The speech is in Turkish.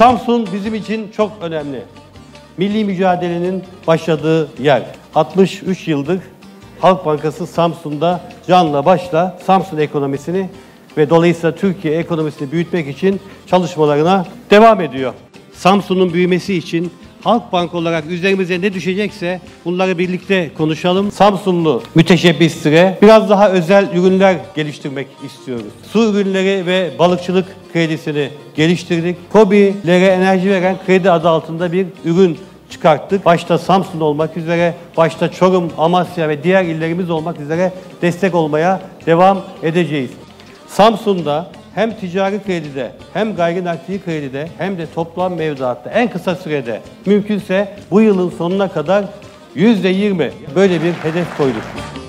Samsun bizim için çok önemli. Milli mücadelenin başladığı yer. 63 yıldır Halk Bankası Samsun'da canla başla Samsun ekonomisini ve dolayısıyla Türkiye ekonomisini büyütmek için çalışmalarına devam ediyor. Samsun'un büyümesi için Halkbank olarak üzerimize ne düşecekse bunları birlikte konuşalım. Samsunlu müteşebbislere biraz daha özel ürünler geliştirmek istiyoruz. Su ürünleri ve balıkçılık kredisini geliştirdik. KOBİ'lere enerji veren kredi adı altında bir ürün çıkarttık. Başta Samsun olmak üzere, başta Çorum, Amasya ve diğer illerimiz olmak üzere destek olmaya devam edeceğiz. Samsun'da hem ticari kredide, hem gayri nakdi kredide, hem de toplam mevduatta en kısa sürede mümkünse bu yılın sonuna kadar %20 böyle bir hedef koyduk.